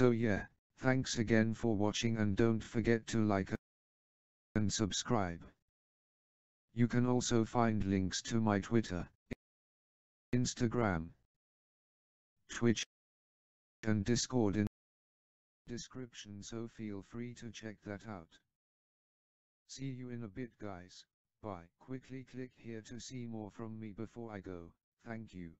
So yeah, thanks again for watching, and don't forget to like and subscribe. You can also find links to my Twitter, Instagram, Twitch, and Discord in the description, so feel free to check that out. See you in a bit, guys. Bye. Quickly click here to see more from me before I go. Thank you.